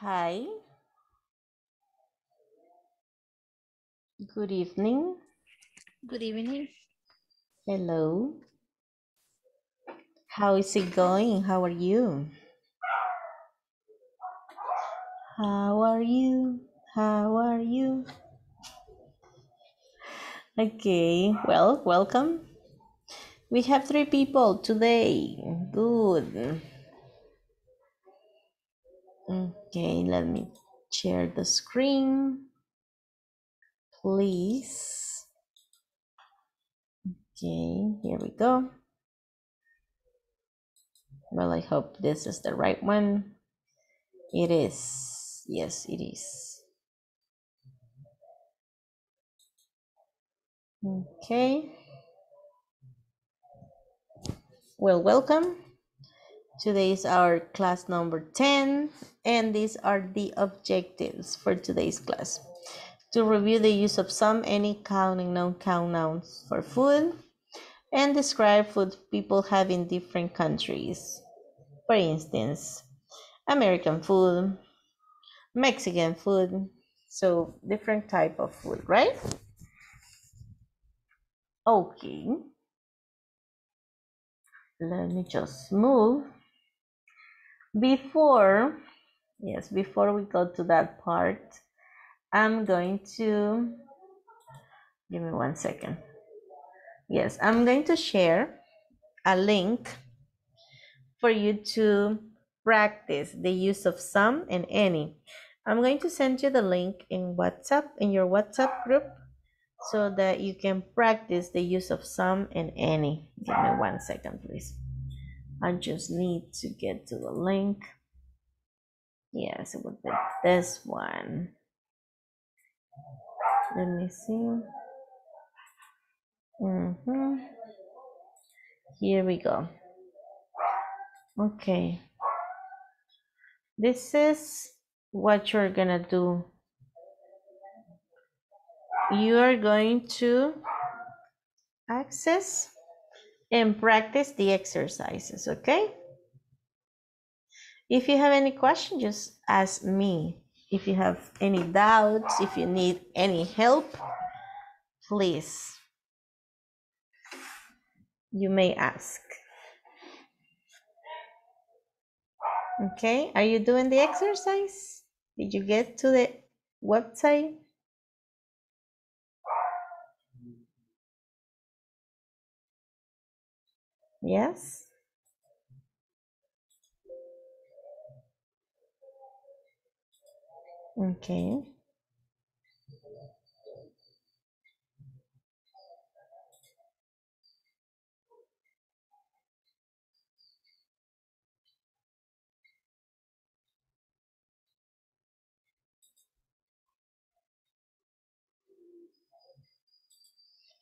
hi, good evening. Good evening. Hello. How is it going? How are you? How are you? How are you? Okay, well, welcome. We have 3 people today. Good. Okay, let me share the screen, please. Okay, here we go. Well, I hope this is the right one. It is. Yes, it is. Okay. Well, welcome. Today is our class number 10, and these are the objectives for today's class. To review the use of some, any, count, and non-count nouns for food, and describe food people have in different countries. For instance, American food, Mexican food, so different type of food, right? Okay. Let me just move. Before we go to that part, I'm going to, give me 1 second. Yes, I'm going to share a link for you to practice the use of some and any. I'm going to send you the link in WhatsApp, in your WhatsApp group, so that you can practice the use of some and any. Give me 1 second, please. I just need to get to the link. Yes, it would be this one. Let me see. Here we go. Okay. This is what you're gonna do. You are going to access and practice the exercises, okay? If you have any questions, just ask me. If you have any doubts, if you need any help, please, you may ask. Okay, are you doing the exercise? Did you get to the website? Yes? Okay.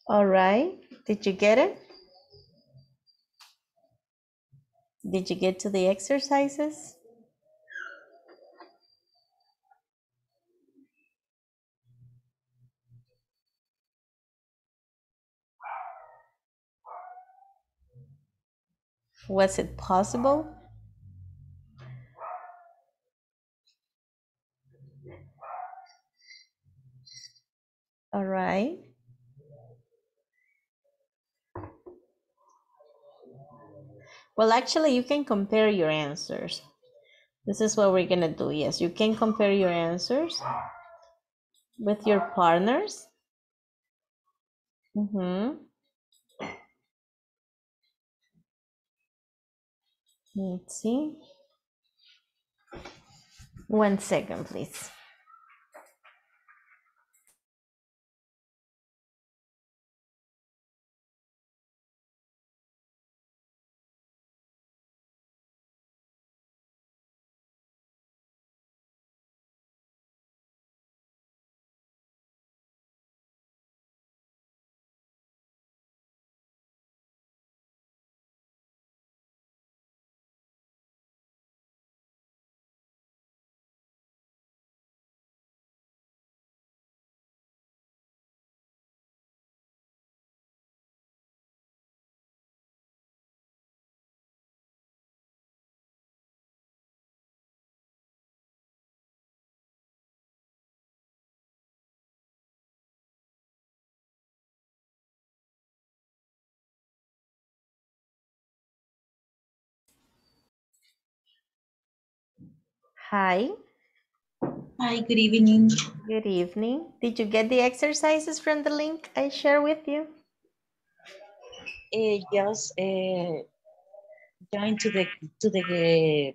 All right, did you get it? Did you get to the exercises? Was it possible? All right. Well, actually, you can compare your answers. This is what we're gonna do. Yes, you can compare your answers with your partners. Let's see. 1 second, please. Hi. Hi, good evening. Good evening. Did you get the exercises from the link I share with you? Joined to the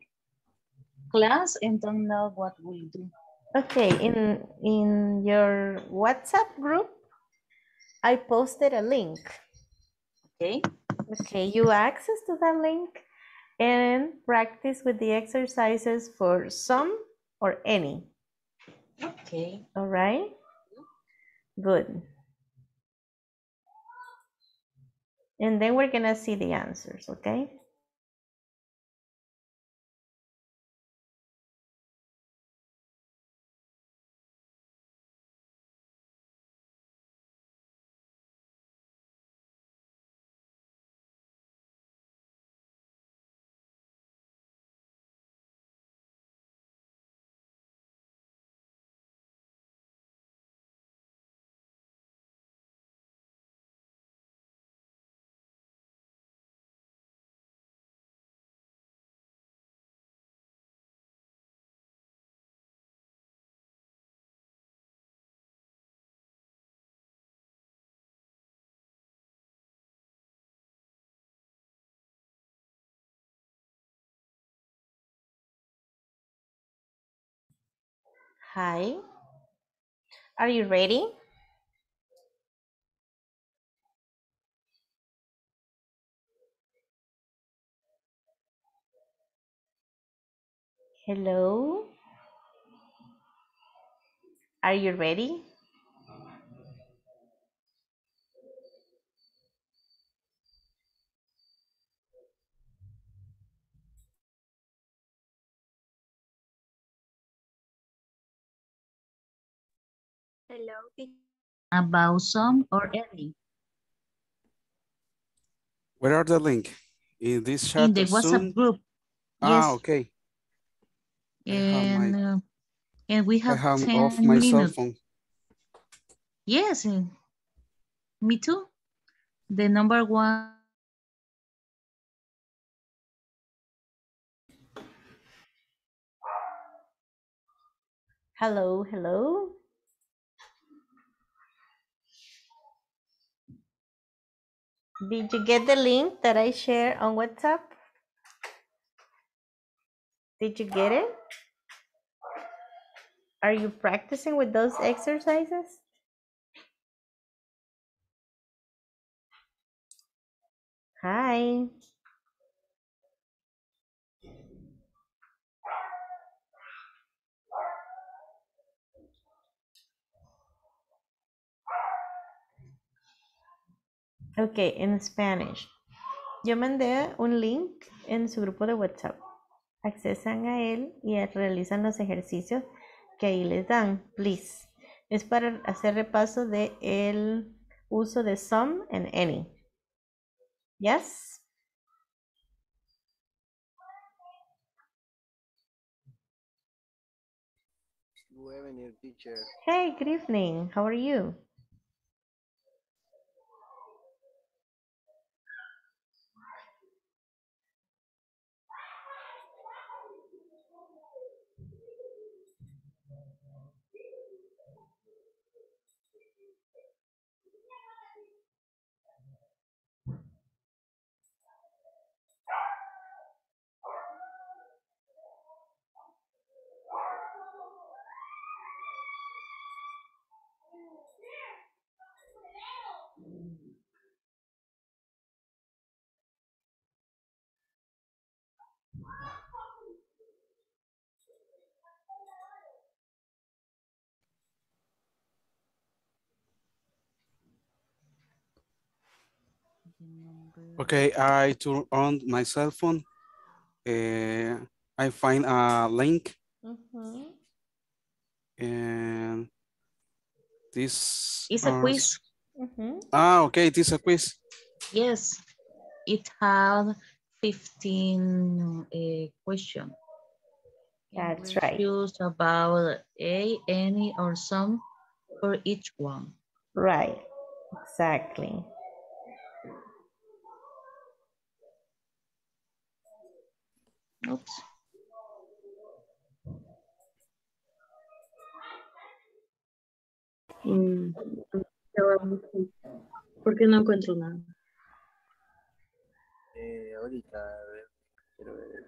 class and don't know what we do. Okay, in your WhatsApp group, I posted a link. Okay. Okay, you access to that link and practice with the exercises for some or any. Okay. All right. Good. And then we're gonna see the answers, okay? Hi, are you ready? Hello, are you ready? Hello. About some or any. Where are the link? In this chat? In the WhatsApp group. Yes. Ah, okay. And we have I have 10 off my minutes. Cell phone. Yes. Me too. The number one. Hello, hello. Did you get the link that I shared on WhatsApp? Did you get it? Are you practicing with those exercises? Hi. Okay, en Spanish. Yo mandé un link en su grupo de WhatsApp. Accesan a él y realizan los ejercicios que ahí les dan, please. Es para hacer repaso de el uso de some and any. Yes? Good evening, teacher. Hey, good evening. How are you? Okay, I turn on my cell phone. I find a link. Mm-hmm. And this is a quiz. Mm-hmm. Ah, okay, this is a quiz. Yes, it had 15 questions. That's right. Choose about a, any, or some for each one. Right, exactly. Oops. Porque no encuentro nada. Ahorita, a ver, quiero ver.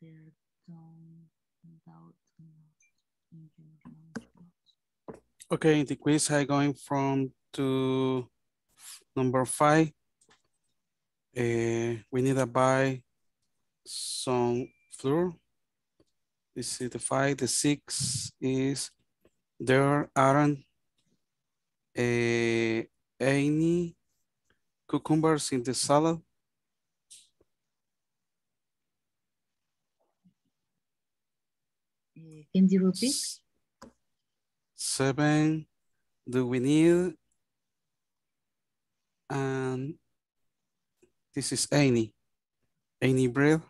There don't in your okay, the quiz I going from to number 5. We need to buy some flour. This is the 5. The 6 is there aren't any cucumbers in the salad. Can you repeat? 7, do we need? And this is any bread.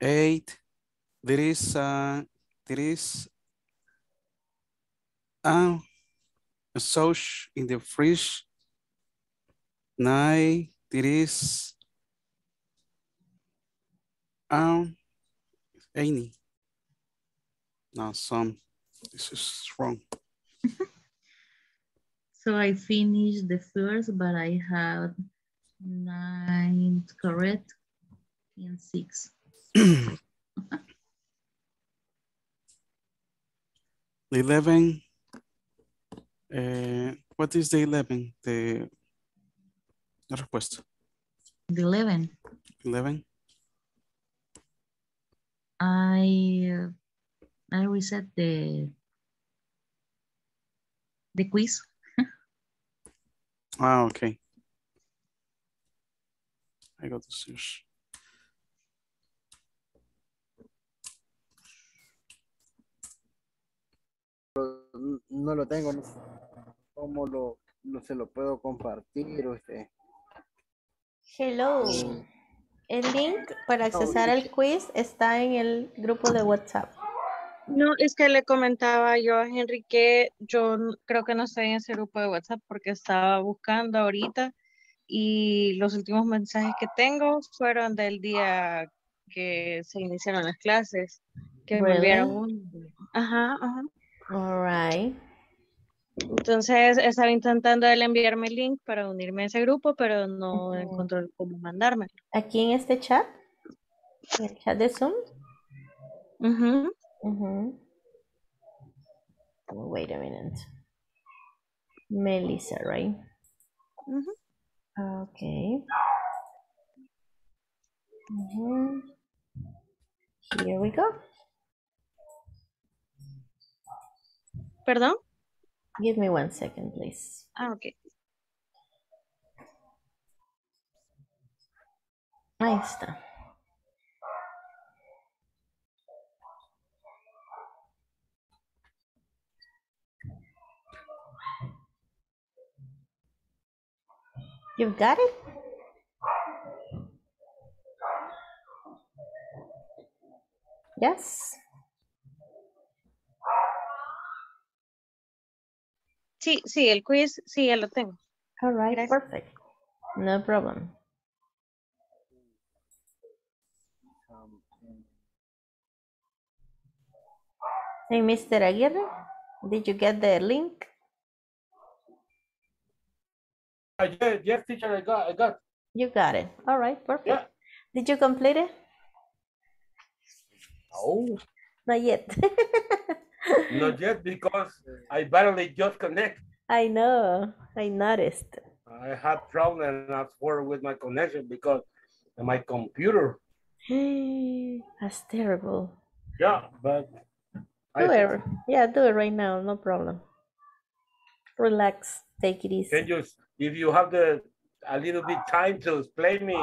8, there is a sauce in the fridge. 9, there is any. Now some, this is wrong. So I finished the first, but I have 9 correct and 6. The 11, what is the 11? The request. The 11. 11. I reset the quiz. Ah, okay. I got the switch. No lo tengo. No sé cómo se lo puedo compartir. Usted. Hello. El link para accesar al quiz está en el grupo de WhatsApp. No, es que le comentaba yo a Henry que yo creo que no estoy en ese grupo de WhatsApp porque estaba buscando ahorita y los últimos mensajes que tengo fueron del día que se iniciaron las clases, que me enviaron. Ajá, ajá. All right. Entonces estaba intentando él enviarme el link para unirme a ese grupo, pero no encontró cómo mandármelo. ¿Aquí en este chat? ¿En el chat de Zoom? Uh-huh. Uh-huh. Oh, wait a minute. Melissa, right? Uh-huh. Okay. Uh-huh. Here we go. Perdón? Give me 1 second, please. Ah, okay. Ahí está. You've got it? Yes. Sí, sí, el quiz, sí, ya lo tengo. All right, gracias. Perfect. No problem. Hey, Mr. Aguirre, did you get the link? Yes, teacher, I got. You got it. All right, perfect. Yeah. Did you complete it? No. Not yet. Not yet, because I barely just connect. I know. I noticed. I had problems at work with my connection because of my computer. That's terrible. Yeah, but do it right now. No problem. Relax. Take it easy. If you have the a little bit time to explain me?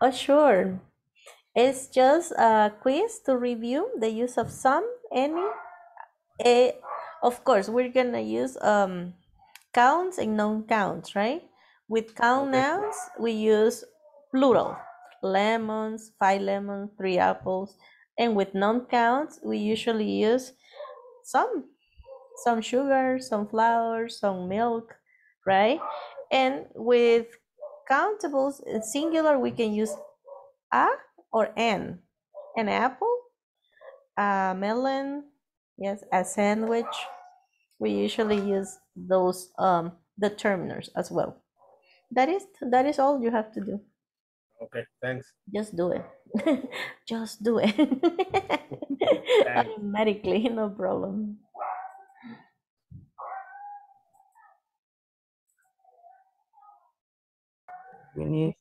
Oh, sure. It's just a quiz to review the use of some, any. Of course, we're going to use counts and non-counts, right? With count nouns, we use plural. Lemons, 5 lemons, 3 apples. And with non-counts, we usually use some. Some sugar, some flour, some milk, right? And with countables in singular, we can use a or an. An apple, a melon, yes, a sandwich. We usually use those determiners as well. That is all you have to do. Okay, thanks. Just do it. Just do it. Automatically, no problem.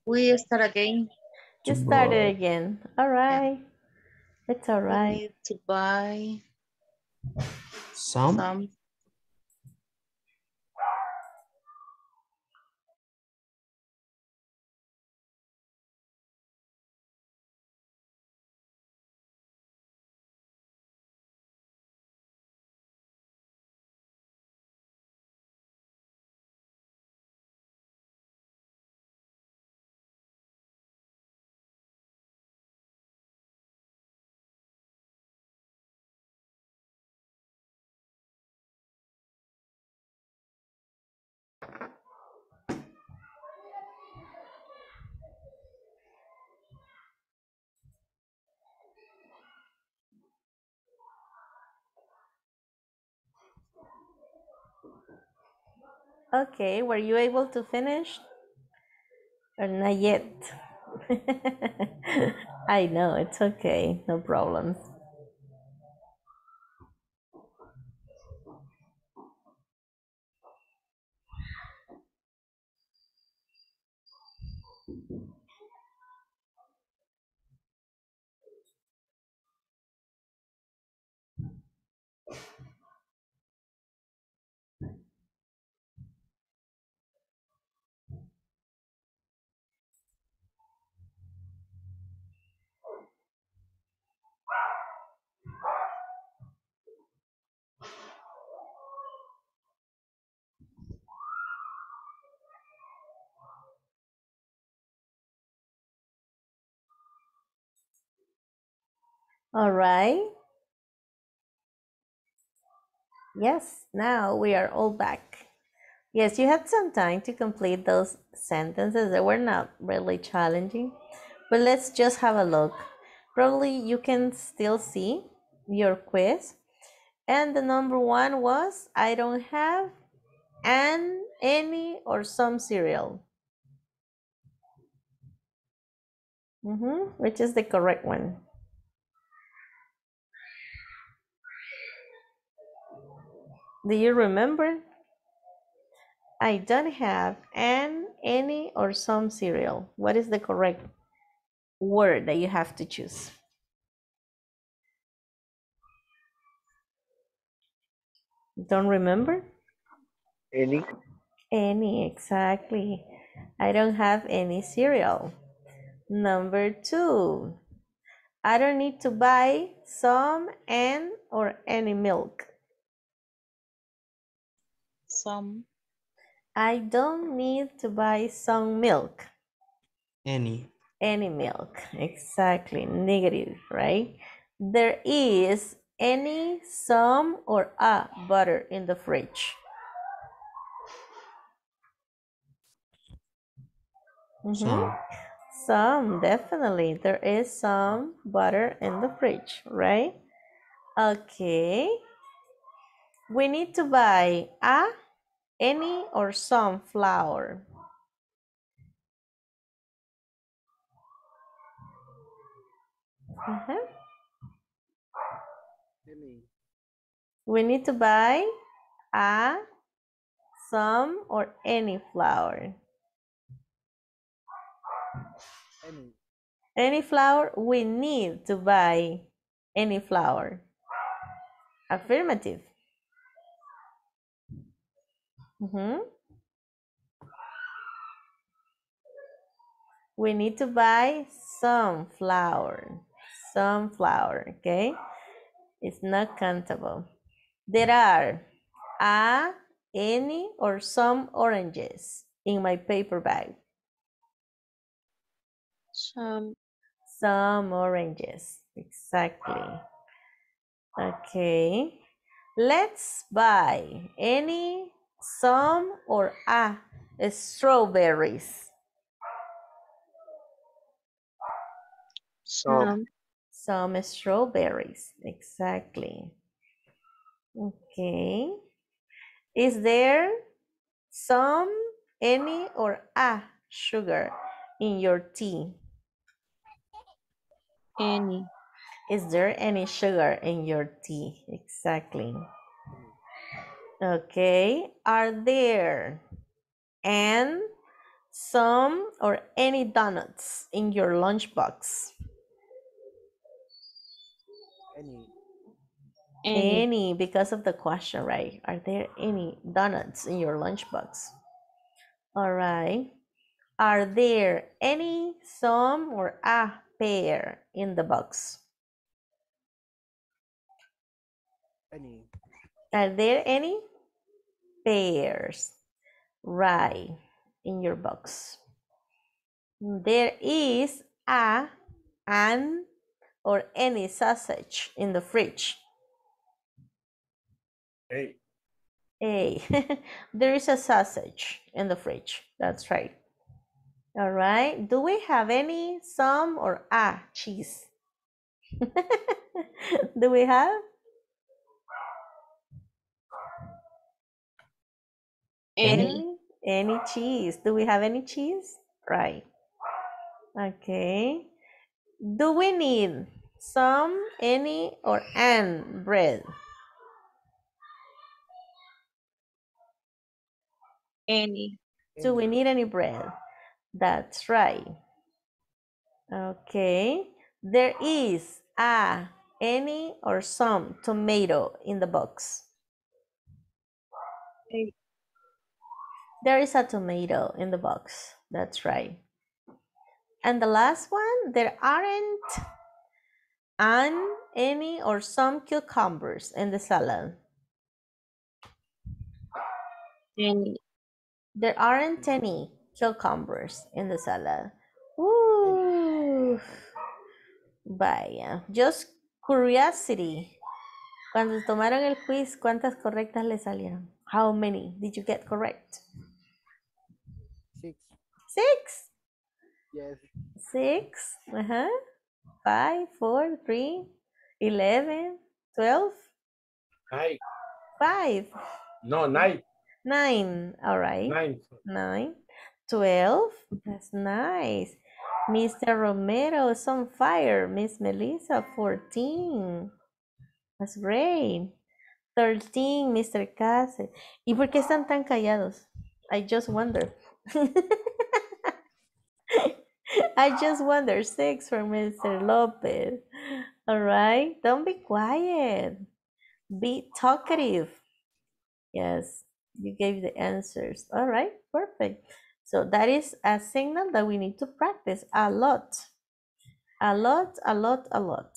We start again. You started again. All right. Yeah. It's all right. We need to buy some. Okay, were you able to finish? Or not yet? I know, it's okay, no problem. All right. Yes, now we are all back. Yes, you had some time to complete those sentences that were not really challenging, but let's just have a look. Probably you can still see your quiz. And the number one was, I don't have an, any, or some cereal. Which is the correct one. Do you remember? I don't have an, any, or some cereal. What is the correct word that you have to choose? Don't remember? Any. Any, exactly. I don't have any cereal. Number two. I don't need to buy some, an, or any milk. Some. I don't need to buy some milk. Any. Any milk, exactly. Negative, right? There is any, some, or a butter in the fridge. Some, definitely. There is some butter in the fridge, right? Okay. We need to buy a, any, or some flour. We need to buy a, some, or any flour. Any flour. We need to buy any flour. Affirmative. we need to buy some flour, okay? It's not countable. There are any or some oranges in my paper bag. Some oranges, exactly. Okay, let's buy any, some, or strawberries. Some strawberries, exactly. Okay, is there some, any, or sugar in your tea? Any. Is there any sugar in your tea? Exactly. Okay. Are there some or any donuts in your lunchbox? Any, because of the question, right? Are there any donuts in your lunchbox? All right. Are there any, some, or pear in the box? Any. Are there any pears, right, in your box? There is an, or any sausage in the fridge. There is a sausage in the fridge. That's right. All right. Do we have any, some, or cheese? Do we have? Any cheese. Do we have any cheese? Right. Okay. Do we need some, any, or an bread? Any. Do we need any bread? That's right. Okay. There is any, or some tomato in the box. There is a tomato in the box. That's right. And the last one, there aren't any, or some cucumbers in the salad. Any. There aren't any cucumbers in the salad. Ooh. Vaya. Just curiosity. Cuando tomaron el quiz, ¿cuántas correctas le salieron? How many did you get correct? 6. 6? Yes. 6. 5, 4, 3, 11, 12. 9. 5. No, 9. 9. All right. 9. 9. 12. That's nice. Mr. Romero is on fire. Miss Melissa, 14. That's great. 13, Mr. Case. ¿Y por qué están tan callados? I just wonder. I just wonder. 6 for Mr. Lopez. All right. Don't be quiet. Be talkative. Yes. You gave the answers. All right. Perfect. So that is a signal that we need to practice a lot. A lot, a lot, a lot.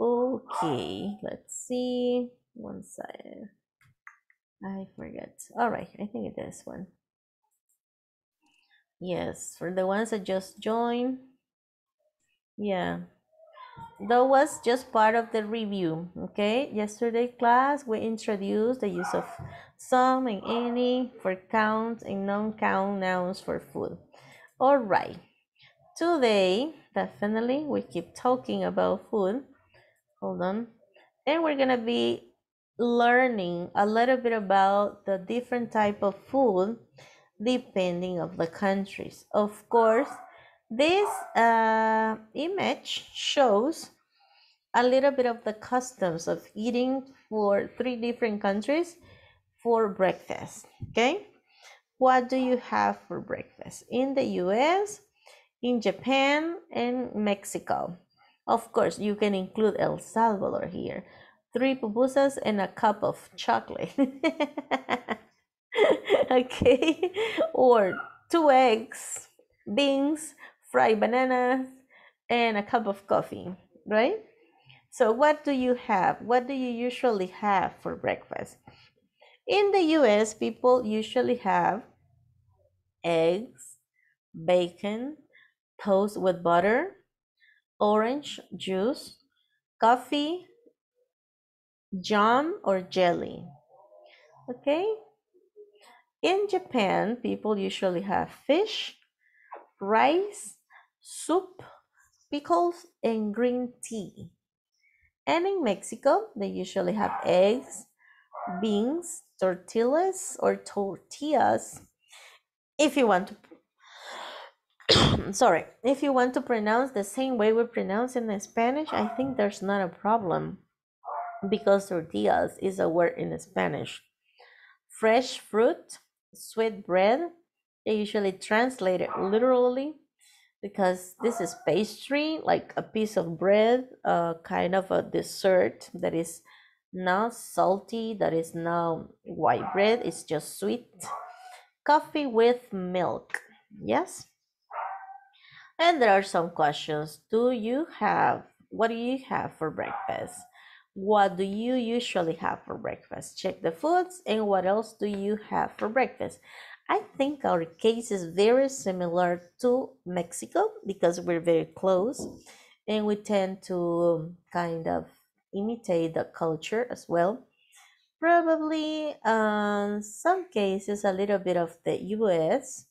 Okay, let's see. One side. I forget. All right, I think it is one. Yes, for the ones that just joined. Yeah. That was just part of the review, okay? Yesterday's class, we introduced the use of some and any for count and non-count nouns for food. All right. Today, definitely, we keep talking about food. Hold on. And we're going to be learning a little bit about the different type of food depending on the countries. Of course, this image shows a little bit of the customs of eating for 3 different countries for breakfast. Okay, what do you have for breakfast in the US, in Japan, and Mexico? Of course, you can include El Salvador here. 3 pupusas and a cup of chocolate. Okay, or 2 eggs beans, fried bananas, and a cup of coffee, right? So what do you have? What do you usually have for breakfast? In the US, people usually have eggs, bacon, toast with butter, orange juice, coffee, jam or jelly. Okay? In Japan, people usually have fish, rice, soup, pickles, and green tea. And in Mexico, they usually have eggs, beans, tortillas or tortillas. If you want to, sorry, if you want to pronounce the same way we pronounce in Spanish, I think there's not a problem because tortillas is a word in Spanish. Fresh fruit, sweet bread, they usually translate it literally because this is pastry, like a piece of bread, kind of a dessert that is not salty, that is not white bread, it's just sweet. Coffee with milk, yes? And there are some questions. Do you have, what do you have for breakfast? What do you usually have for breakfast? Check the foods and what else do you have for breakfast? I think our case is very similar to Mexico because we're very close and we tend to kind of imitate the culture as well. Probably some cases a little bit of the US,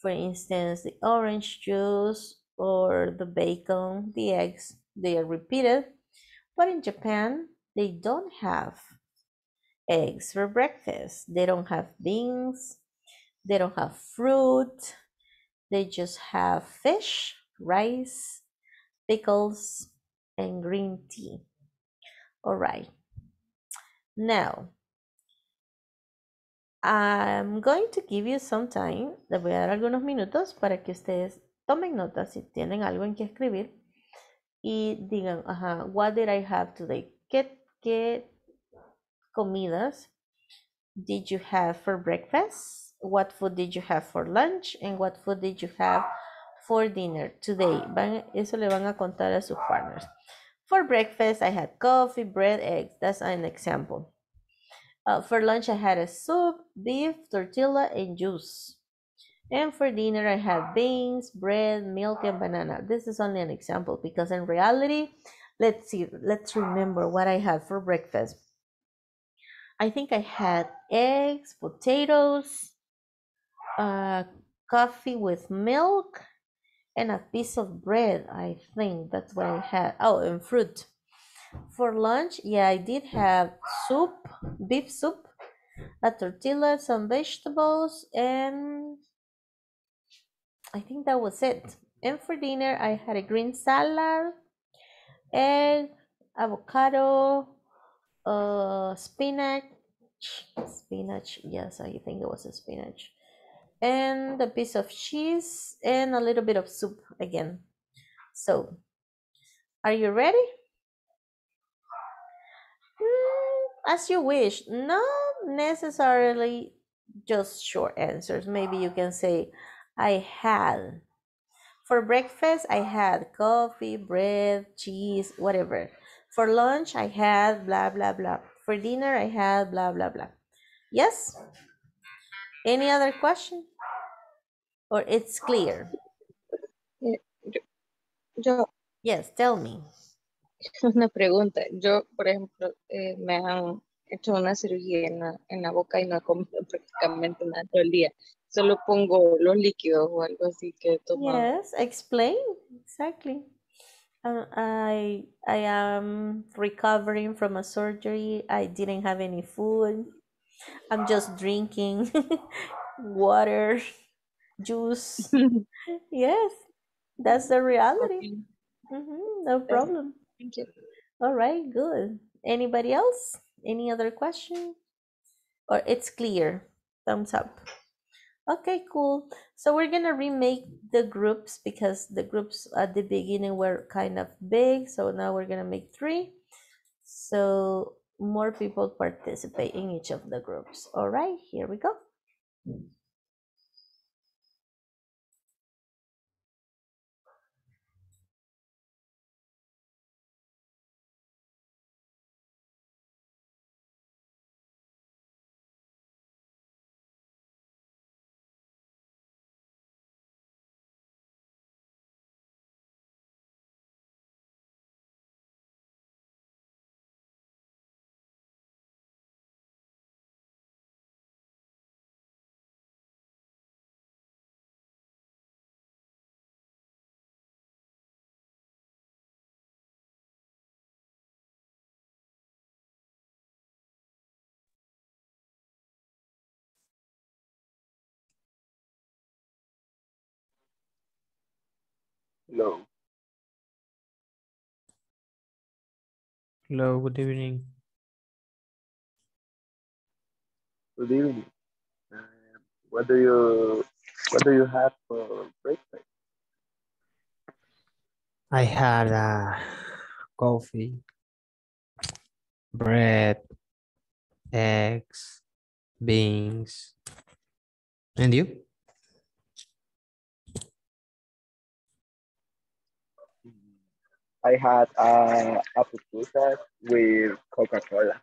for instance, the orange juice or the bacon, the eggs, they are repeated. But in Japan, they don't have eggs for breakfast. They don't have beans. They don't have fruit. They just have fish, rice, pickles, and green tea. All right. Now, I'm going to give you some time. Les voy a dar algunos minutos para que ustedes tomen notas si tienen algo en que escribir y digan, ajá, what did I have today? ¿Qué comidas did you have for breakfast? What food did you have for lunch? And what food did you have for dinner today? Eso le van a contar a sus partners. For breakfast, I had coffee, bread, eggs. That's an example. For lunch, I had a soup, beef, tortilla, and juice. And for dinner, I had beans, bread, milk, and banana. This is only an example because in reality, let's see, let's remember what I had for breakfast. I think I had eggs, potatoes, coffee with milk, and a piece of bread. I think that's what I had. Oh, and fruit. For lunch, yeah, I did have soup, beef soup, a tortilla, some vegetables, and I think that was it. And for dinner, I had a green salad, egg, avocado, spinach, yes, I think it was a spinach, and a piece of cheese and a little bit of soup again. So, are you ready? As you wish, not necessarily just short answers. Maybe you can say, I had. For breakfast, I had coffee, bread, cheese, whatever. For lunch, I had blah, blah, blah. For dinner, I had blah, blah, blah. Yes? Any other question? Or it's clear? Yes, tell me. Una pregunta. Yo, por ejemplo, me han hecho una cirugía en la boca y no he comido prácticamente nada todo el día. Solo pongo los líquidos o algo así que tomo. Yes, explain. Exactly. I am recovering from a surgery. I didn't have any food. I'm just drinking water, juice. Yes, that's the reality. Okay. No problem. Thank you. All right, good. Anybody else? Any other question? Or it's clear. Thumbs up. Okay, cool. So we're gonna remake the groups because the groups at the beginning were kind of big. So now we're gonna make three. So more people participate in each of the groups. All right, here we go. Hello. Hello, good evening. Good evening. What do you have for breakfast? I had coffee, bread, eggs, beans. And you? I had apple pie with Coca-Cola.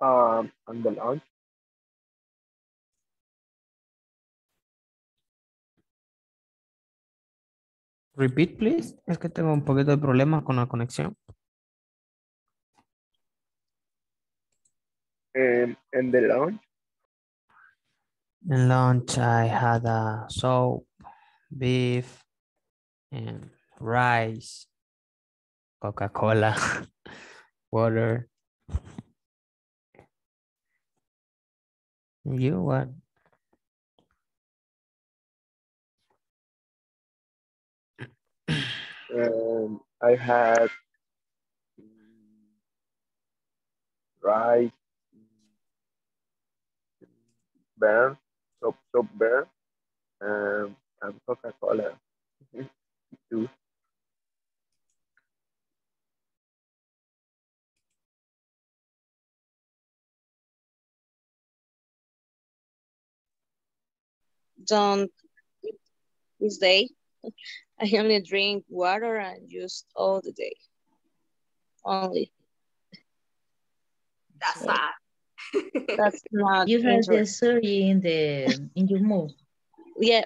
On the lunch. Repeat, please. Es que tengo un poquito de problemas con la conexión. And the lunch? In lunch, I had a soup, beef, and rice, Coca-Cola, water. You what? I had rice, bear, soap bear, and Coca-Cola too. Don't eat this day. I only drink water and juice all the day. Only. That's not. That's not. You have the surgery in your mouth. Yeah.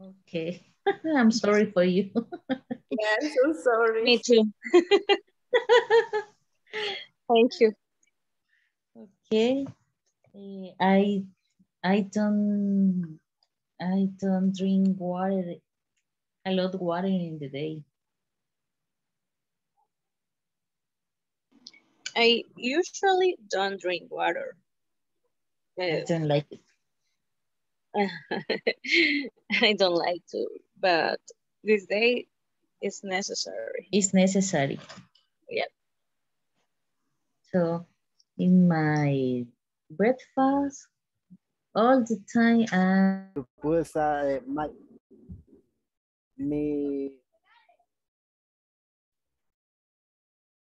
Okay. I'm sorry for you. Yeah, I'm so sorry. Me too. Thank you. Okay. I don't drink water, a lot of water in the day. I usually don't drink water. I don't like it. I don't like to, but this day is necessary. It's necessary. Yep. So in my breakfast, all the time,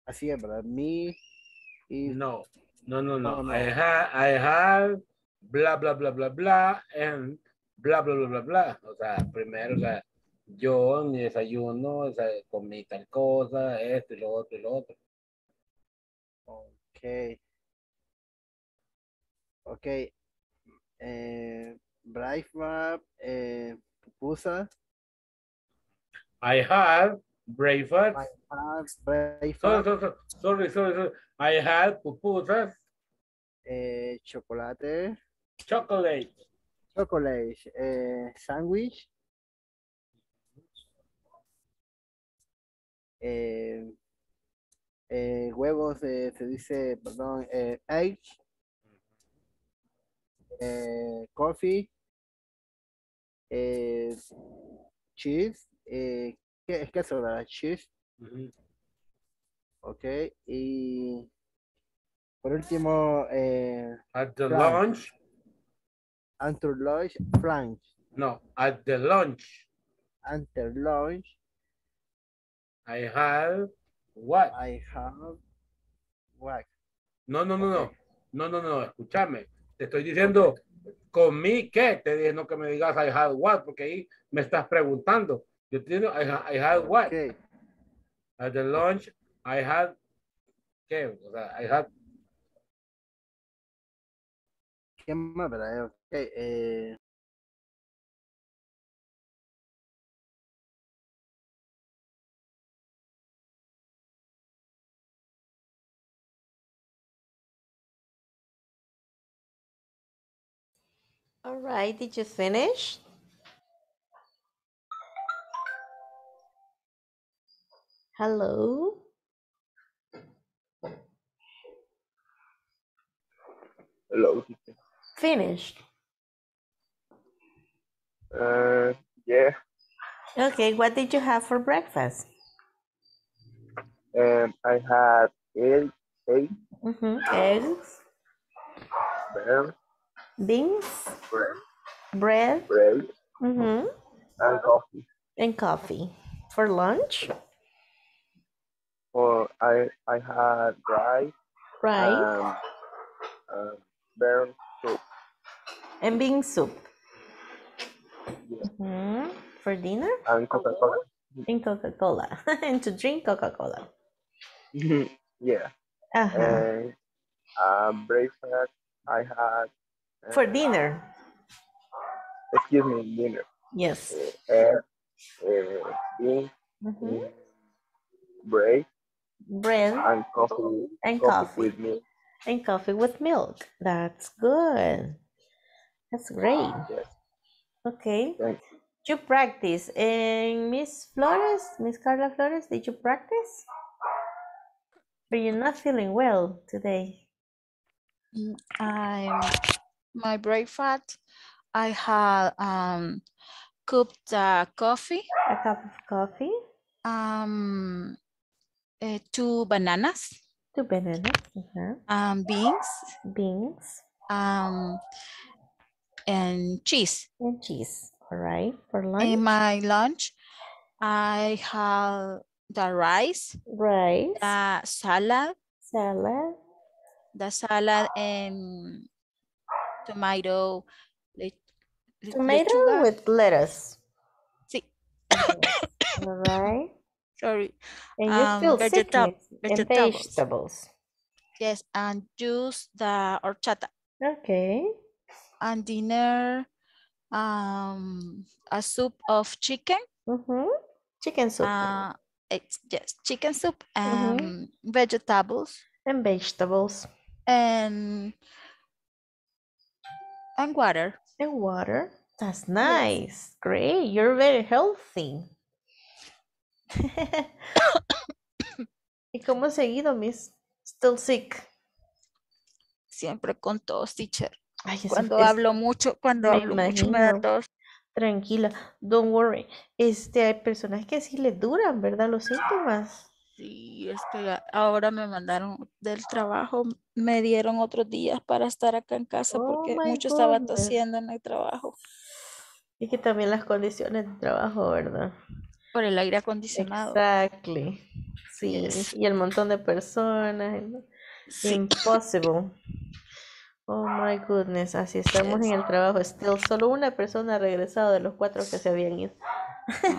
así es, ¿verdad? Me y... No. I have bla, bla, bla, bla, bla, and bla, bla, bla, bla, bla. O sea, primero, o sea, yo en mi desayuno, o sea, comí tal cosa, esto y lo otro y lo otro. Ok. Breakfast, pupusa. I have breakfast. Sorry. I had pupusas. Chocolate. Chocolate. Sandwich. Huevos, se dice, perdón, egg. Coffee, cheese, ¿qué queso, verdad? Cheese. Okay, y por último, at the lunch, I have what? No, escúchame. Te estoy diciendo, comí qué. Te dije, no que me digas I had what, porque ahí me estás preguntando. Yo te digo, I had what. Okay. At the lunch, I had qué. O sea, I had. ¿Qué más, verdad? Okay. All right, did you finish? Hello? Hello. Finished. Yeah. Okay, what did you have for breakfast? I had egg. Eggs. Bread. Beans. Bread. Bread. Mm-hmm. And coffee. And coffee. For lunch? For I had rice. Rice. Bean soup. And bean soup. Yeah. Mm-hmm. For dinner? And Coca-Cola. And Coca-Cola. And to drink Coca-Cola. Yeah. Uh-huh. And breakfast I had. For dinner? Excuse me, dinner. Yes. Beans, mm-hmm. Bread. And coffee. And coffee with milk. And coffee with milk. That's good. That's great. Yes. Okay. Thank you. You practice. And Miss Flores, Miss Carla Flores, did you practice? But you're not feeling well today. My breakfast, I had cooked coffee. A cup of coffee. Two bananas. Uh-huh. Beans. And cheese. All right. For lunch. In my lunch, I had the rice. The salad. The salad and tomato. Tomato with lettuce. Sí. All right. Sorry. And you still vegetables. Yes, and juice, the horchata. Okay. And dinner, a soup of chicken. Mm-hmm. Chicken soup. Yes, chicken soup and vegetables. And water. That's nice. Yes. Great. You're very healthy. ¿Y cómo ha seguido, Miss? Still sick. Siempre con tos, teacher. Ay, cuando hablo mucho, me da tos. Tranquila, don't worry. Hay personas que sí les duran, ¿verdad? Los síntomas. Sí, ahora me mandaron del trabajo, me dieron otros días para estar acá en casa porque mucho estaba tosiendo en el trabajo. Y que también las condiciones de trabajo, ¿verdad? Por el aire acondicionado. Exactly. Sí, yes. Y el montón de personas. Sí. Impossible. Oh my goodness, así estamos en el trabajo. Still, solo una persona ha regresado de los 4 que se habían ido.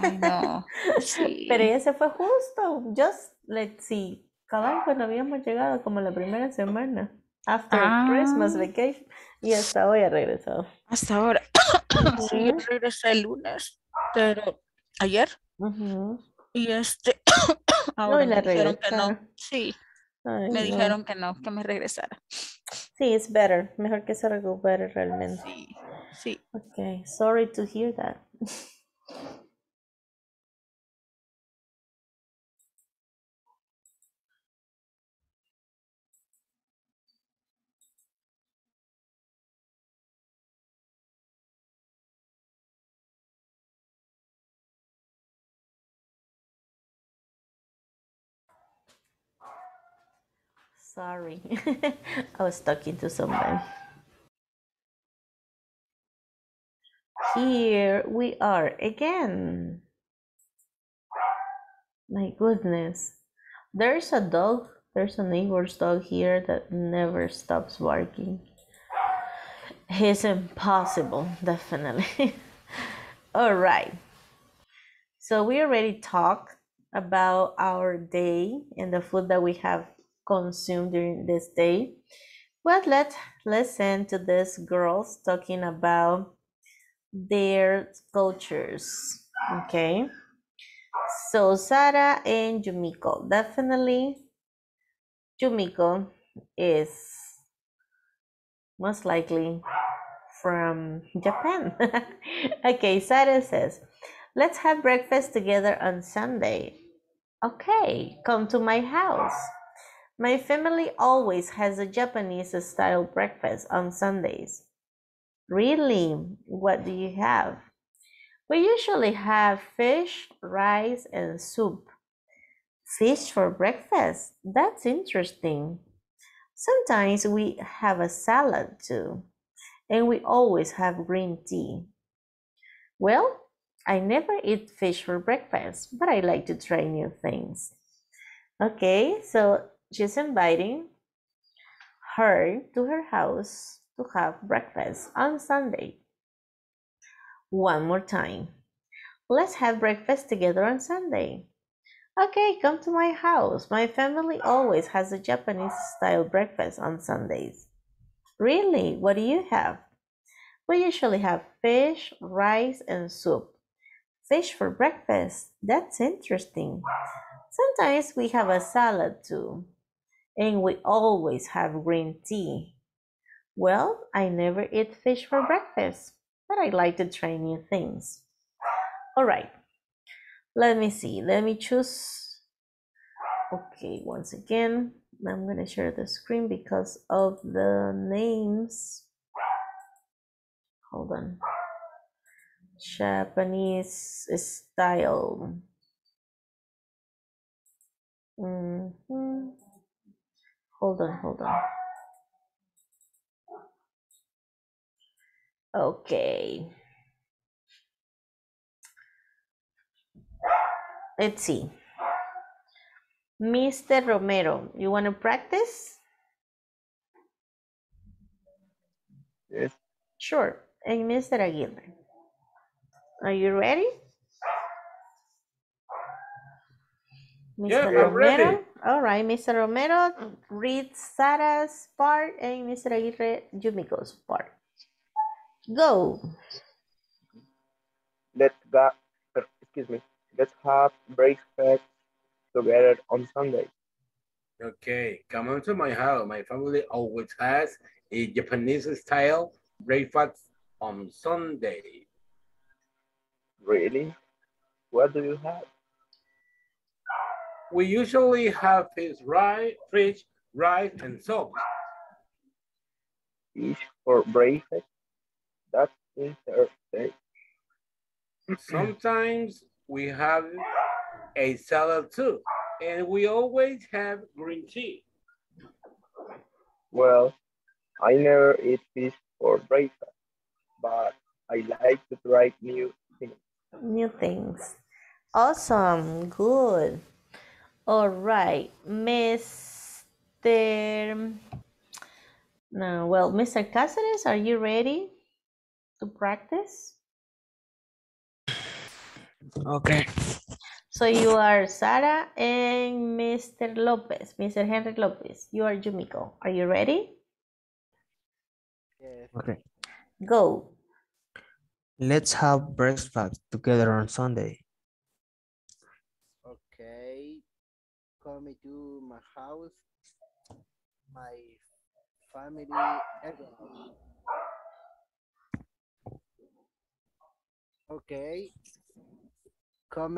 Ay, no. Sí. Pero ella se fue justo. Let's see. Cabal, cuando habíamos llegado como la primera semana. After Christmas vacation. Y hasta hoy ha regresado. Hasta ahora. Sí, regresé el lunes. Pero ayer. Y ahora me dijeron que no. Sí. Ay, me dijeron que no, que me regresara. Sí, it's better. Mejor que se recupere realmente. Sí, sí. Okay, sorry to hear that. Sorry, I was talking to somebody. Here we are again. My goodness. There's a dog. There's a neighbor's dog here that never stops barking. He's impossible, definitely. All right. So we already talked about our day and the food that we have consumed during this day. But let's listen to these girls talking about their cultures. Okay, so Sara and Yumiko. Definitely Yumiko is most likely from Japan. Okay, Sara says, let's have breakfast together on Sunday. Okay, come to my house. My family always has a Japanese-style breakfast on Sundays. Really? What do you have? We usually have fish, rice, and soup. Fish for breakfast? That's interesting. Sometimes we have a salad too, and we always have green tea. Well, I never eat fish for breakfast, but I like to try new things. Okay, so she's inviting her to her house to have breakfast on Sunday. One more time. Let's have breakfast together on Sunday. Okay, come to my house. My family always has a Japanese-style breakfast on Sundays. Really? What do you have? We usually have fish, rice, and soup. Fish for breakfast? That's interesting. Sometimes we have a salad too, and we always have green tea. Well, I never eat fish for breakfast, but I like to try new things. All right. Let me see. Let me choose. Okay, once again, I'm going to share the screen because of the names. Hold on. Japanese style. Hold on. Okay. Let's see. Mr. Romero, you want to practice? Yes. Sure. And Mr. Aguilar, are you ready? Mr. Yeah, Romero? I'm ready. All right, Mr. Romero, read Sara's part and Mr. Aguirre, Yumiko's part. Go. Let's have breakfast together on Sunday. Okay, come on to my house. My family always has a Japanese-style breakfast on Sunday. Really? What do you have? We usually have fish, rice, and soup. Fish for breakfast? That's interesting. Sometimes we have a salad too, and we always have green tea. Well, I never eat fish for breakfast, but I like to try new things. New things. Awesome. Good. All right. Mr. Cáceres, are you ready to practice? Okay. So you are Sara and Mr. Lopez, Mr. Henry Lopez. You are Yumiko. Are you ready? Yes. Okay. Go. Let's have breakfast together on Sunday. Okay. Come to my house. My family. Okay. Come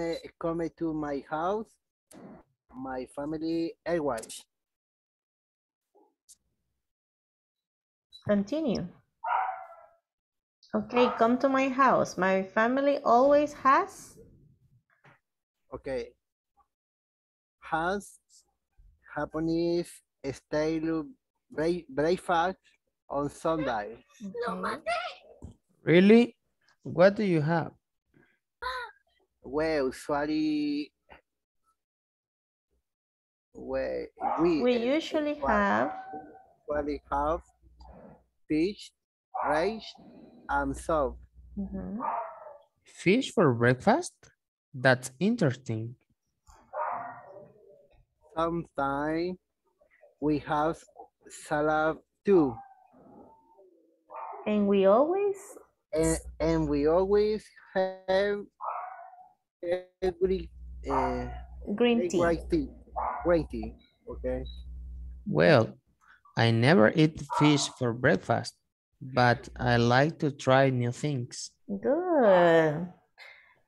to my house, my family, I watch. Continue. Okay, come to my house. My family always has. Okay. Has Japanese style breakfast on Sunday. Okay. Really? What do you have? We usually have fish, rice, and soup. Mm-hmm. Fish for breakfast? That's interesting. Sometimes we have salad too. And we always have green tea. Okay. Well, I never eat fish for breakfast, but I like to try new things. Good.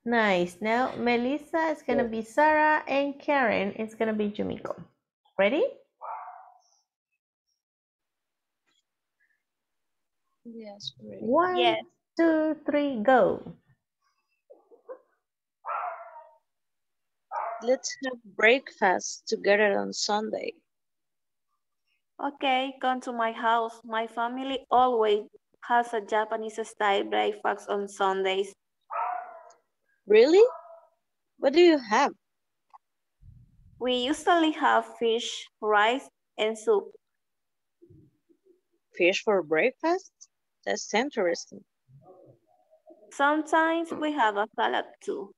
Nice. Now, Melissa is going to be Sara and Karen is going to be Yumiko. Ready? Yes. Ready. One, two, three, go. Let's have breakfast together on Sunday. Okay, come to my house. My family always has a Japanese-style breakfast on Sundays. Really? What do you have? We usually have fish, rice, and soup. Fish for breakfast? That's interesting. Sometimes we have a salad too,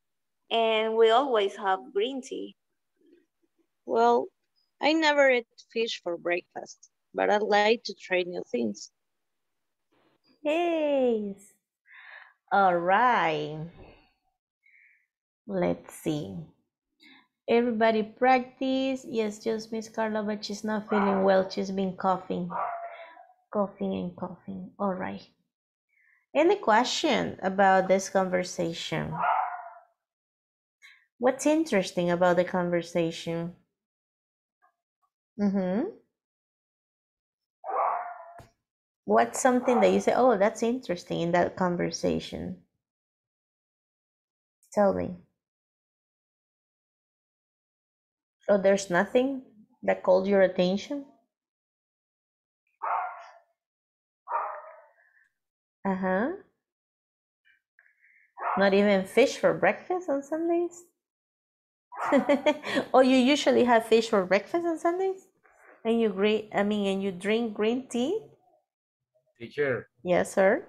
and we always have green tea. Well, I never eat fish for breakfast, but I like to try new things. Yes. All right. Let's see. Everybody practice. Yes, just Miss Carla, but she's not feeling well. She's been coughing. Coughing and coughing. All right. Any question about this conversation? What's interesting about the conversation? Mm-hmm. What's something that you say, oh, that's interesting in that conversation? Tell me. Oh, there's nothing that called your attention? Uh-huh. Not even fish for breakfast on Sundays? Oh, you usually have fish for breakfast on Sundays? And you drink green tea? Teacher. Yes, sir.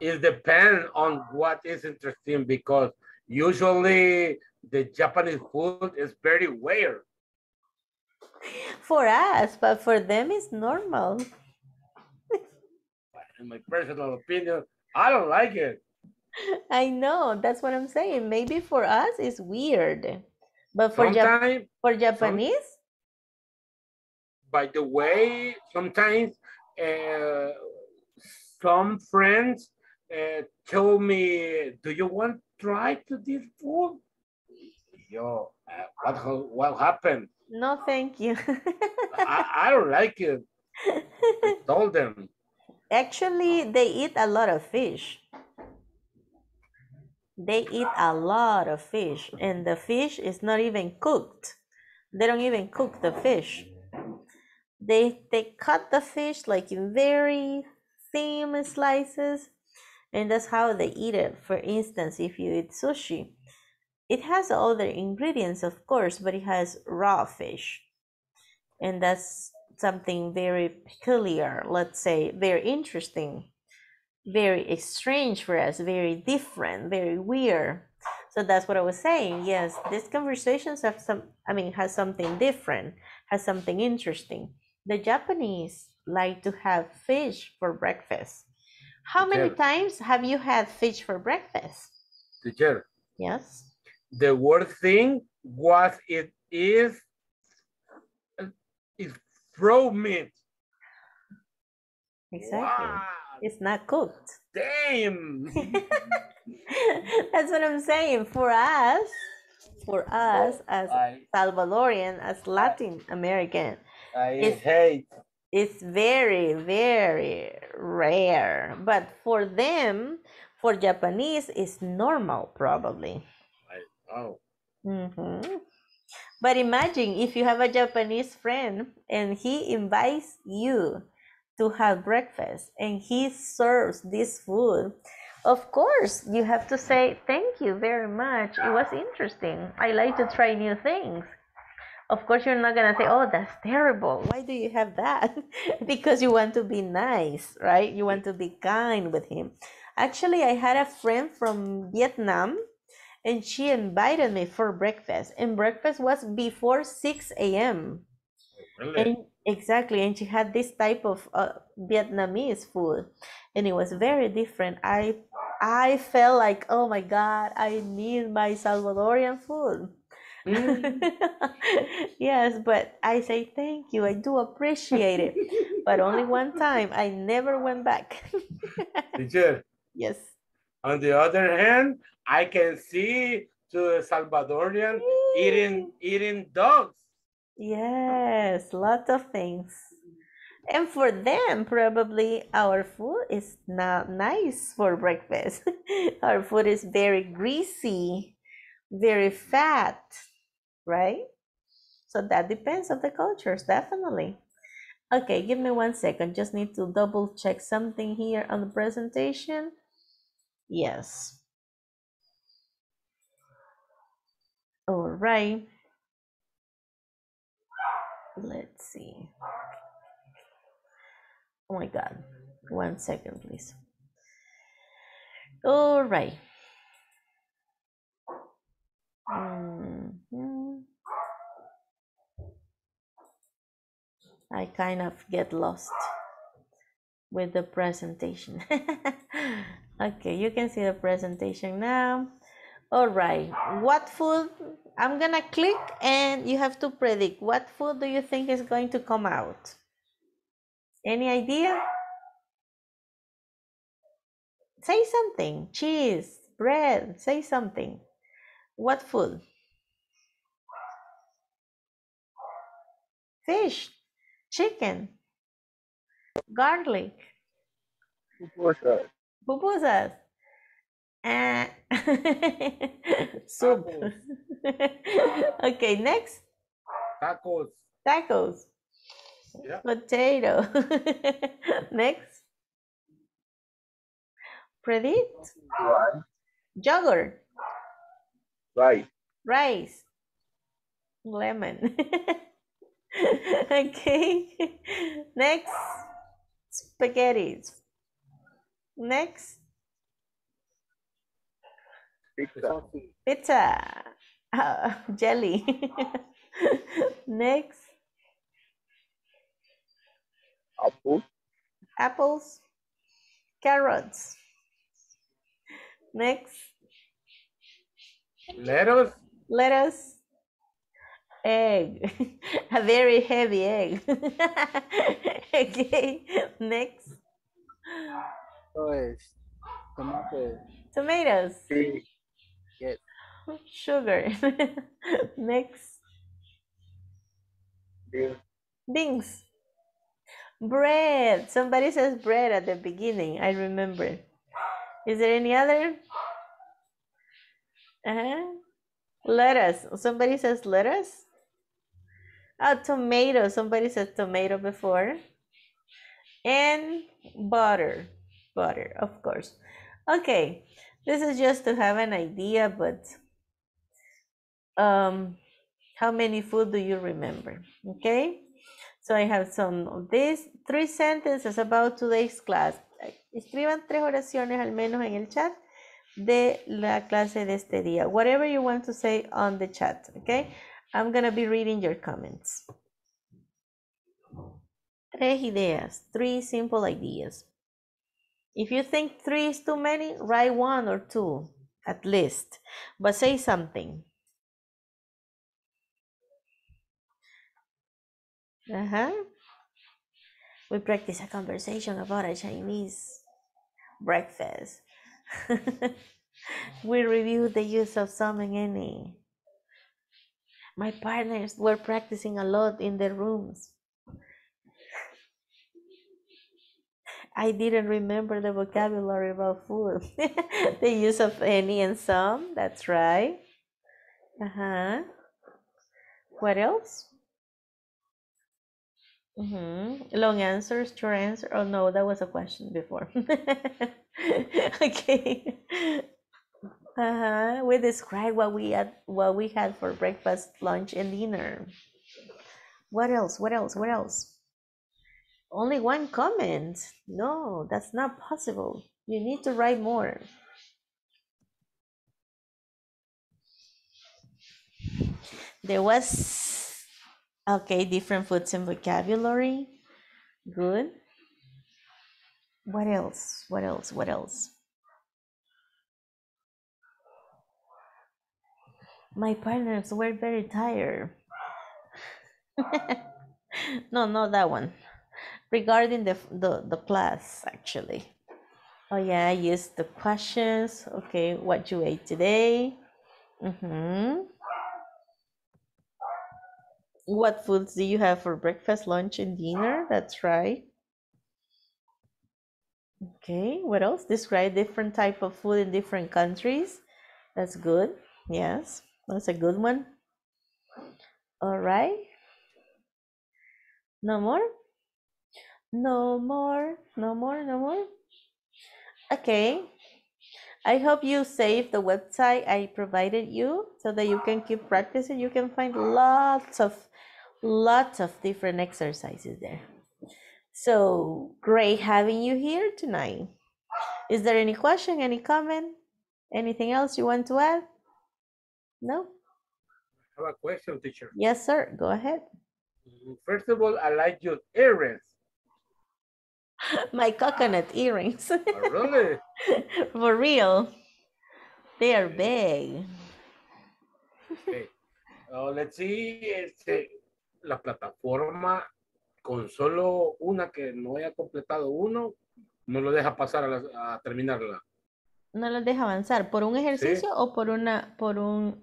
It depends on what is interesting, because usually the Japanese food is very weird. For us, but for them it's normal. In my personal opinion, I don't like it. I know, that's what I'm saying. Maybe for us it's weird, but for Japanese, by the way, sometimes some friends tell me, do you want to try to this food? Yo, what happened? No, thank you. I don't like it. I told them. Actually, they eat a lot of fish. They eat a lot of fish, and the fish is not even cooked. They don't even cook the fish. They cut the fish like in very thin slices, and that's how they eat it. For instance, if you eat sushi, it has other ingredients, of course, but it has raw fish, and that's something very peculiar, let's say, very interesting, very strange for us, very different, very weird. So that's what I was saying. Yes, these conversations has something different, has something interesting. The Japanese like to have fish for breakfast. How many times have you had fish for breakfast? Teacher. Yes. The worst thing was it is raw meat. Exactly. Wow. It's not cooked. Damn. That's what I'm saying. For us as Salvadorian, as Latin American, it's very, very rare. But for them, for Japanese, it's normal, probably. Oh. Mm-hmm. But imagine if you have a Japanese friend and he invites you to have breakfast and he serves this food. Of course, you have to say, thank you very much. It was interesting. I like to try new things. Of course, you're not going to say, oh, that's terrible. Why do you have that? Because you want to be nice, right? You want to be kind with him. Actually, I had a friend from Vietnam, and she invited me for breakfast, and breakfast was before 6 a.m. Really? And she had this type of Vietnamese food, and it was very different. I felt like, oh my God, I need my Salvadorian food. Mm. Yes, but I say thank you. I do appreciate it, but only one time. I never went back. Teacher. Yes. On the other hand, I can see to Salvadorian eating dogs. Yes, lots of things. And for them, probably our food is not nice for breakfast. Our food is very greasy, very fat, right? So that depends on the cultures, definitely. Okay, give me 1 second. Just need to double check something here on the presentation. Yes. All right. Let's see. Oh my God. 1 second, please. All right. I kind of get lost with the presentation. Okay, you can see the presentation now. All right, what food? I'm gonna click and you have to predict what food do you think is going to come out. Any idea? Say something. Cheese, bread, say something. What food? Fish. Chicken, garlic, pupusas, soup. Okay, next. Tacos. Tacos. Yeah. Potato. Next. Predict. Yogurt. Rice. Rice. Lemon. Okay, next, spaghetti. Next, pizza. Pizza. Jelly. Next, apple. Apples. Carrots. Next, lettuce. Lettuce. Egg, a very heavy egg. Okay, next. Tomatoes. Tomatoes. Yes. Sugar. Next. Beans. Beans. Bread. Somebody says bread at the beginning. I remember. Is there any other? Lettuce. Somebody says lettuce. Oh, tomato. Somebody said tomato before. And butter. Butter, of course. Okay. This is just to have an idea, but how many food do you remember? Okay. So I have some of these 3 sentences about today's class. Escriban 3 oraciones al menos en el chat de la clase de este día. Whatever you want to say on the chat, okay? I'm going to be reading your comments. 3 simple ideas. If you think 3 is too many, write 1 or 2 at least. But say something. We practice a conversation about a Chinese breakfast. We reviewed the use of some and any. My partners were practicing a lot in their rooms. I didn't remember the vocabulary about food. The use of any and some, that's right. What else? Long answers, short answer. Oh no, that was a question before. Okay. We described what we had for breakfast, lunch, and dinner. What else? What else? What else? Only 1 comment. No, that's not possible. You need to write more. There was, okay, different foods and vocabulary. Good. What else? What else? What else? My partners were very tired. No, not that one. Regarding the class, actually. Oh yeah, I used the questions. Okay, what you ate today? What foods do you have for breakfast, lunch, and dinner? That's right. Okay, what else? Describe different type of food in different countries. That's good. Yes, that's a good one. All right. No more? No more, no more, no more. Okay. I hope you saved the website I provided you so that you can keep practicing. You can find lots of different exercises there. So great having you here tonight. Is there any question, any comment, anything else you want to add? No? I have a question, teacher. Yes, sir. Go ahead. First of all, I like your earrings. My coconut earrings. Oh, really? For real. They are big. Okay. Let's see. La plataforma con solo una que no haya completado uno, no lo deja pasar a terminarla. No lo deja avanzar. ¿Por un ejercicio sí. O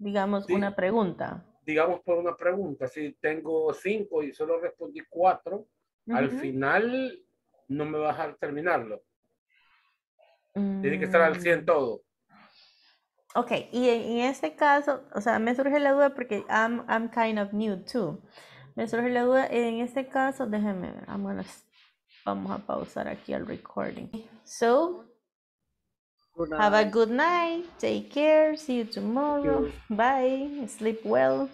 digamos, sí. Una pregunta? Digamos por una pregunta. Si tengo 5 y solo respondí 4, al final... no me va a dejar terminarlo. Tiene que estar al 100 todo. Ok, y en este caso, o sea, me surge la duda porque I'm kind of new too. Me surge la duda, en este caso, déjenme ver, vamos a pausar aquí el recording. So, have a good night, take care, see you tomorrow, bye, sleep well.